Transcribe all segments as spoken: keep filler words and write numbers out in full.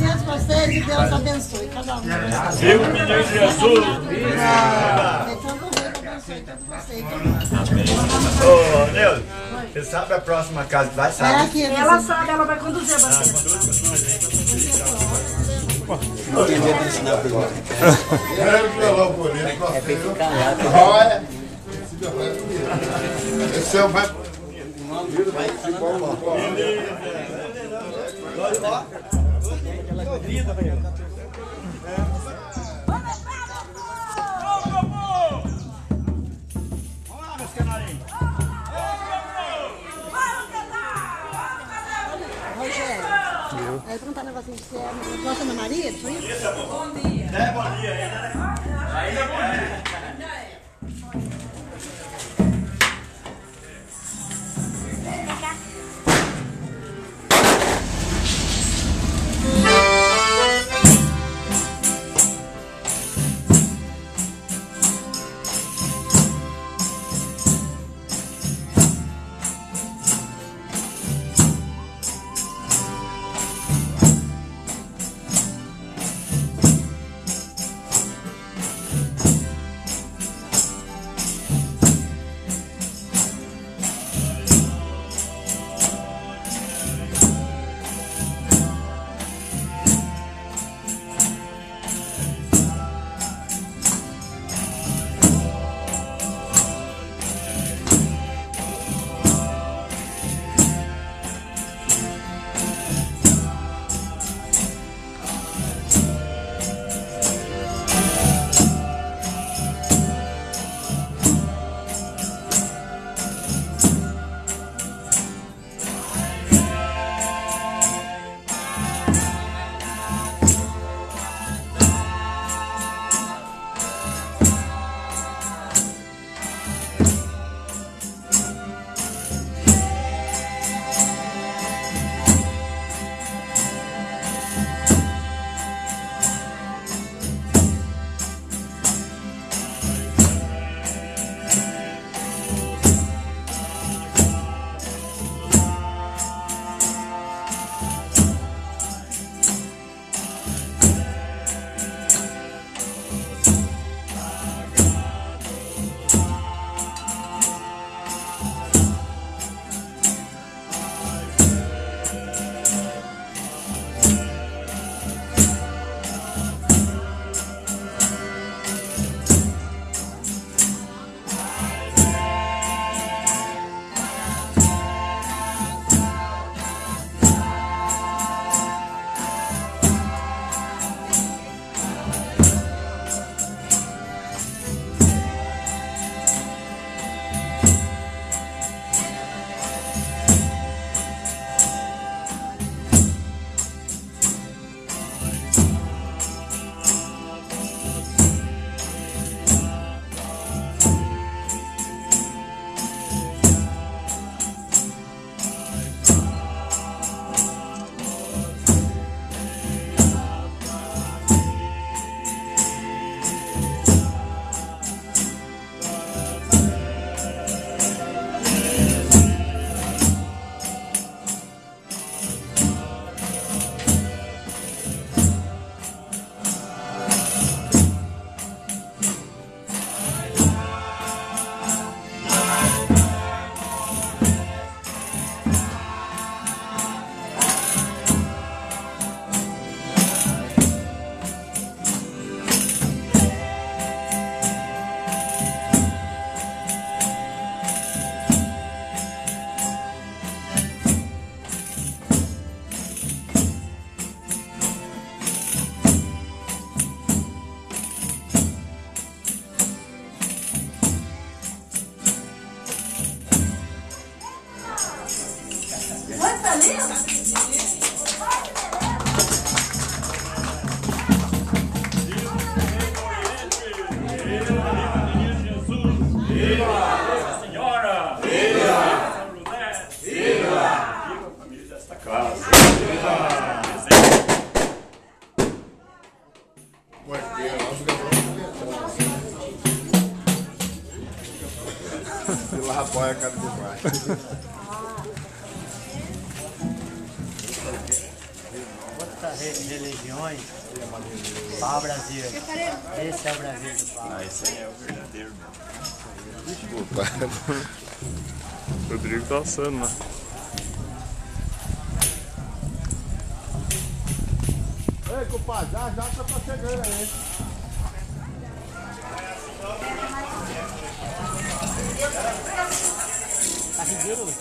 Deus para vocês e Deus abençoe cada um. Viu, menino Jesus? Ô, Neuza, você sabe a próxima casa que vai sair? Ela sabe, ela vai conduzir a bateria. Eu queria te ensinar o piloto. É bem calado. Olha, esse é o mais... Aí perguntar um negocinho de você, gosta do marido? Isso, amor. Bom dia. É, bom dia. Ainda é bom dia. tantas re religiões para o Brasil. Esse é o Brasil do Paulo. Ah, esse aí é o verdadeiro, meu. O Rodrigo tá assando, né? Ei, compadre, já já tá chegando aí. Tá rindo, Luiz?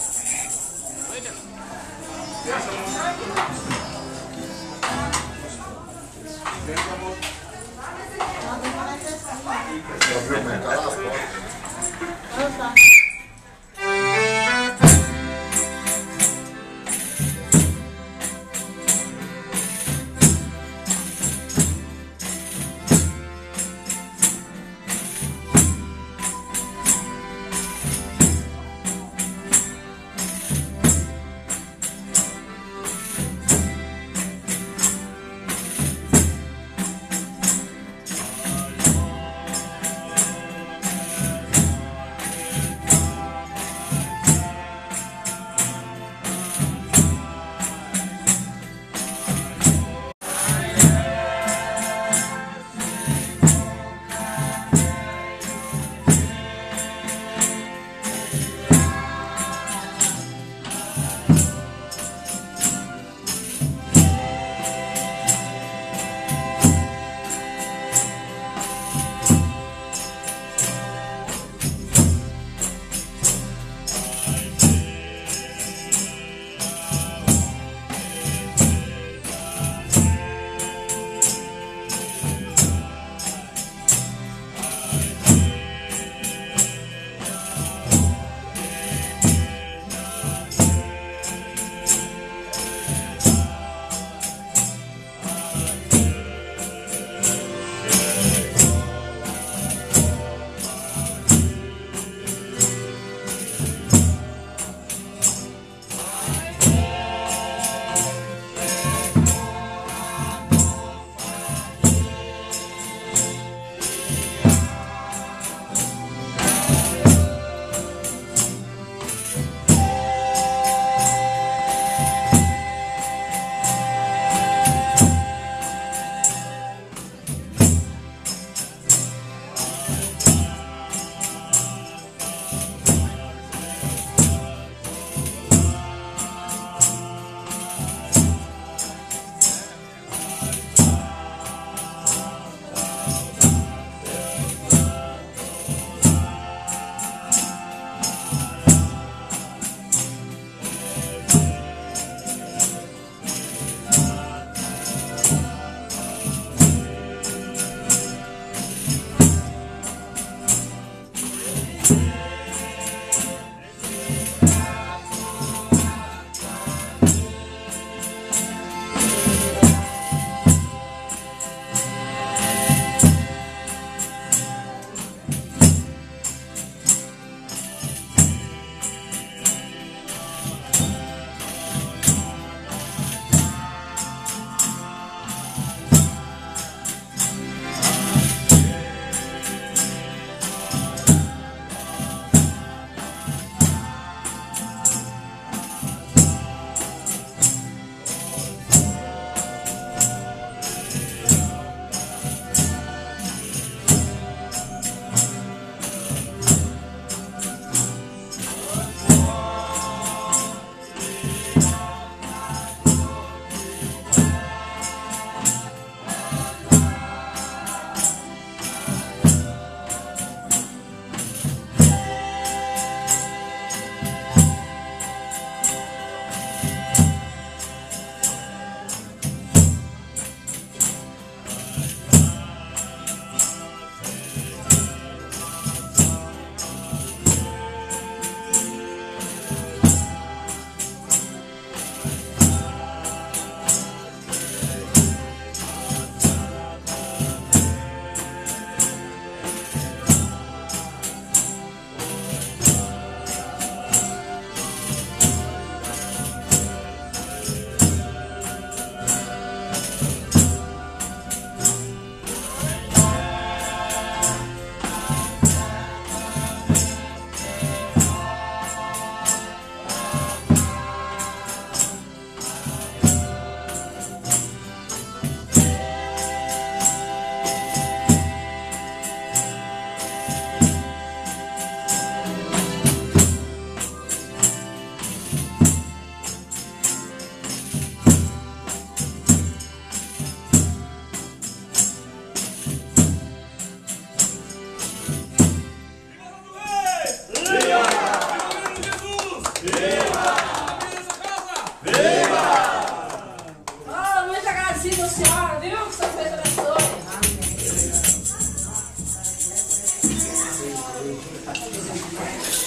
Senhora, viu? Que São Pedro abençoe.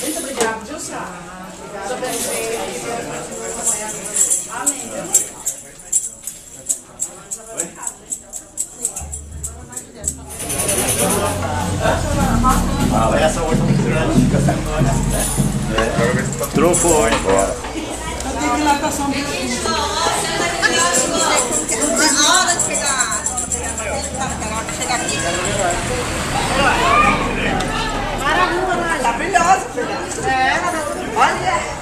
Muito obrigado, viu, senhora? Deus abençoe. Amém, viu? Fala, essa hoje é muito grande, fica sendo olha. É, trocou hoje, bora. Eu tenho que ir lá com a sombra. Na hora de pegar. Chegar aqui. Maravilha, maravilhosa. É, olha.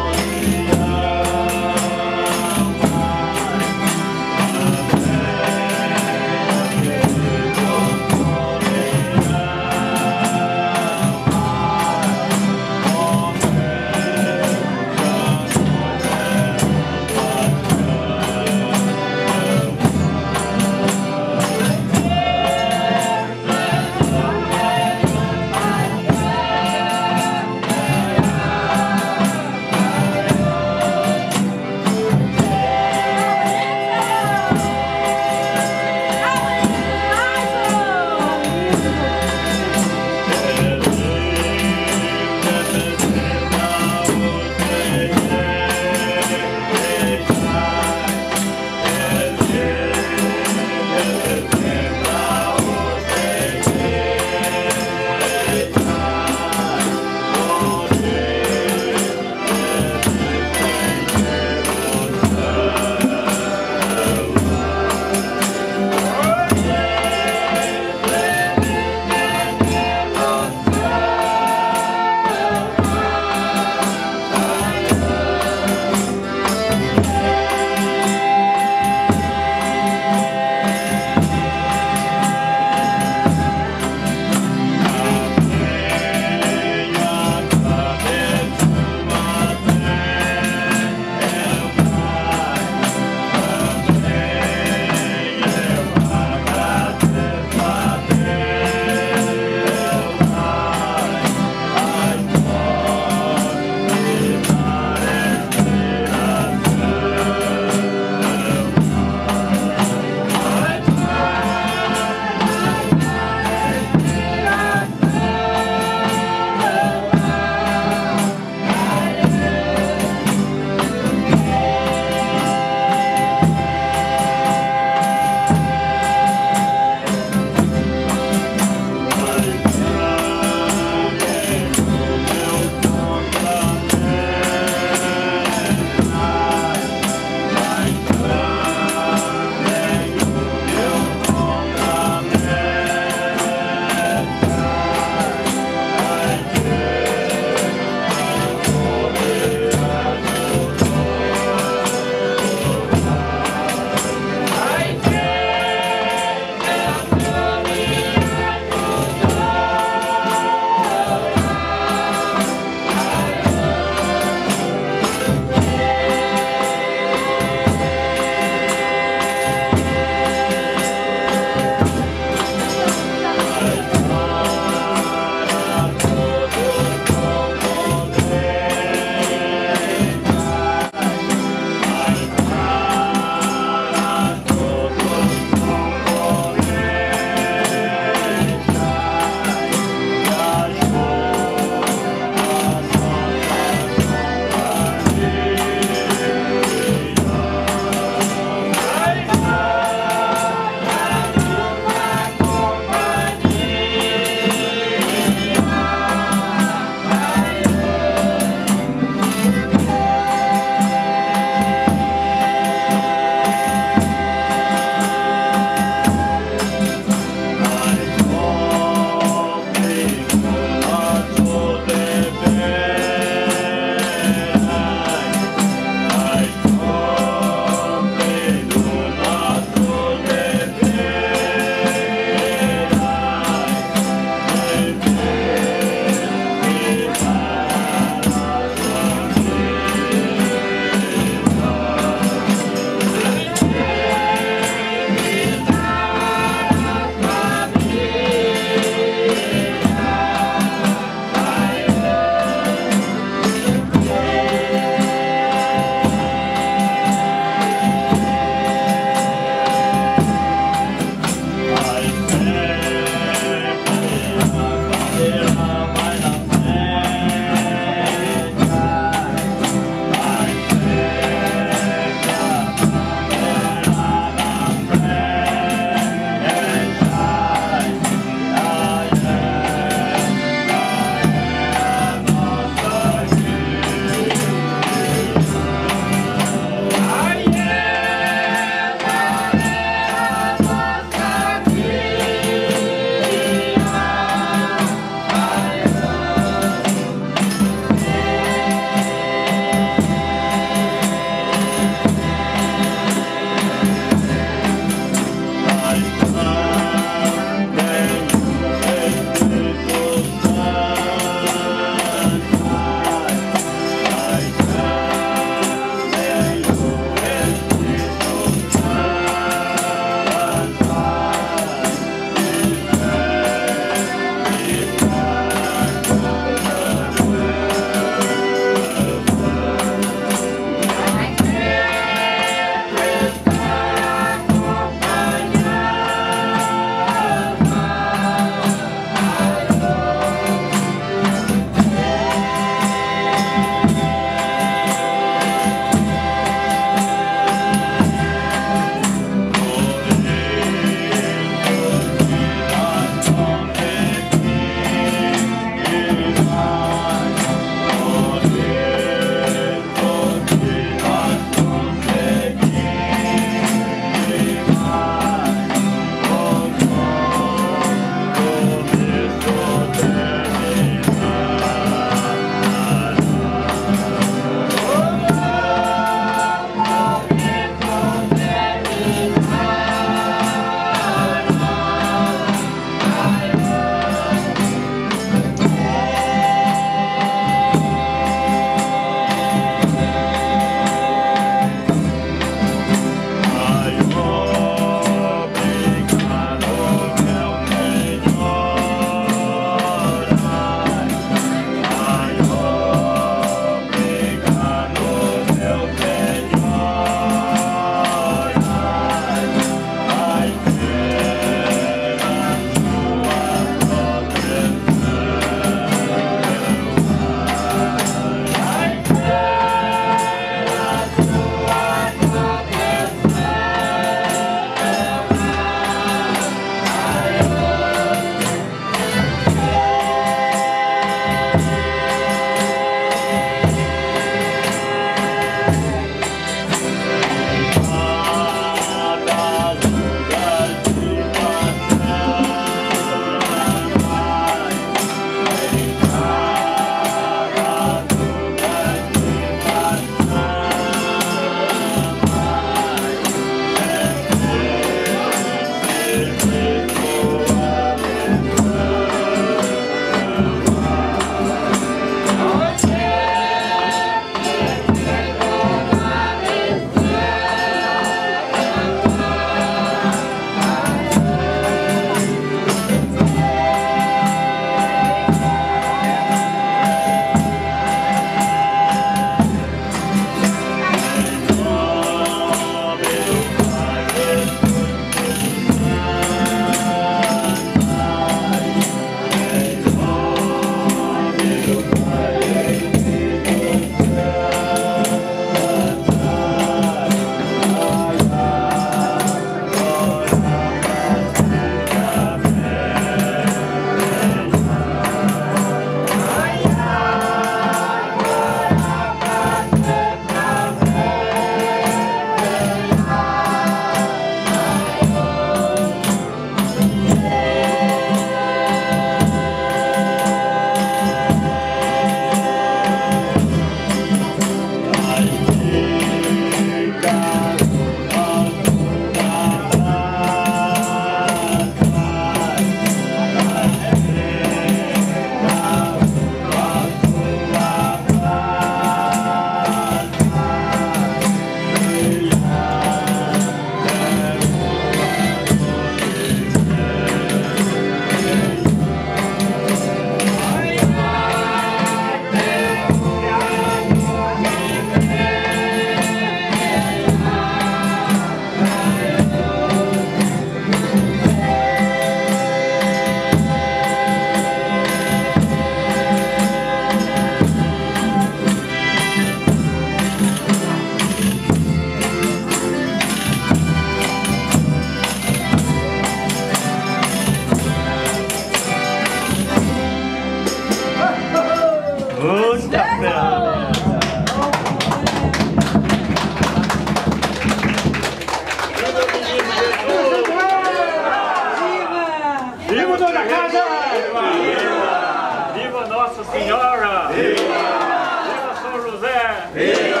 Viva São José! Viva! Viva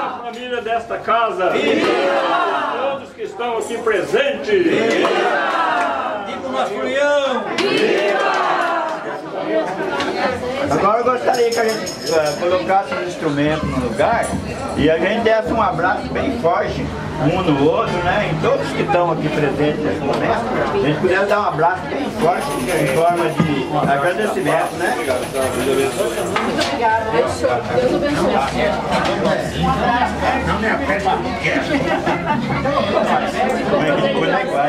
a família desta casa! Viva! Todos que estão aqui presentes! Viva! Viva o nosso Julião! Viva! Agora eu gostaria que a gente uh, colocasse os instrumentos no lugar e a gente desse um abraço bem forte um no outro, né? Em todos que estão aqui presentes nesse momento, a gente pudesse dar um abraço bem forte em forma de agradecimento, né? Muito obrigada, Deus abençoe. Um abraço. Não me apete para mim, quer. Muito obrigada.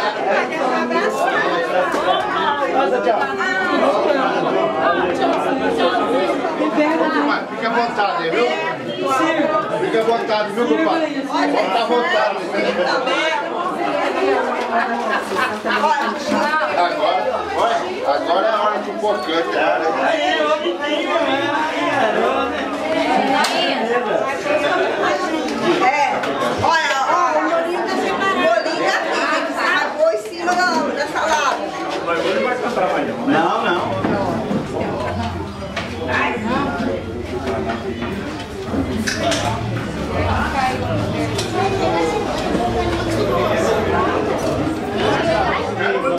Fica à vontade, viu? Fica à vontade, viu, compadre? Fica à vontade. Agora é a hora do bocante, cara. É, hoje tem, né? É, olha, ó, o Morinho tá separando. O Morinho tá aqui, que sacou em cima da salada. Mas o Morinho vai cantar mais, não, né? Não, não.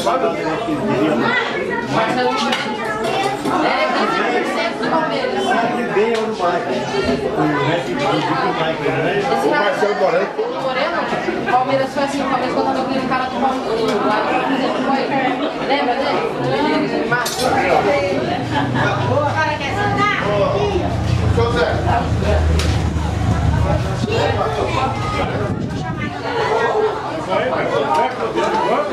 O Marcelo Moreno. O Moreno? O Palmeiras foi assim, o Palmeiras quando eu vi o cara do Rodrigo. Lembra dele? O cara quer sentar? José. Vamos chamar ele.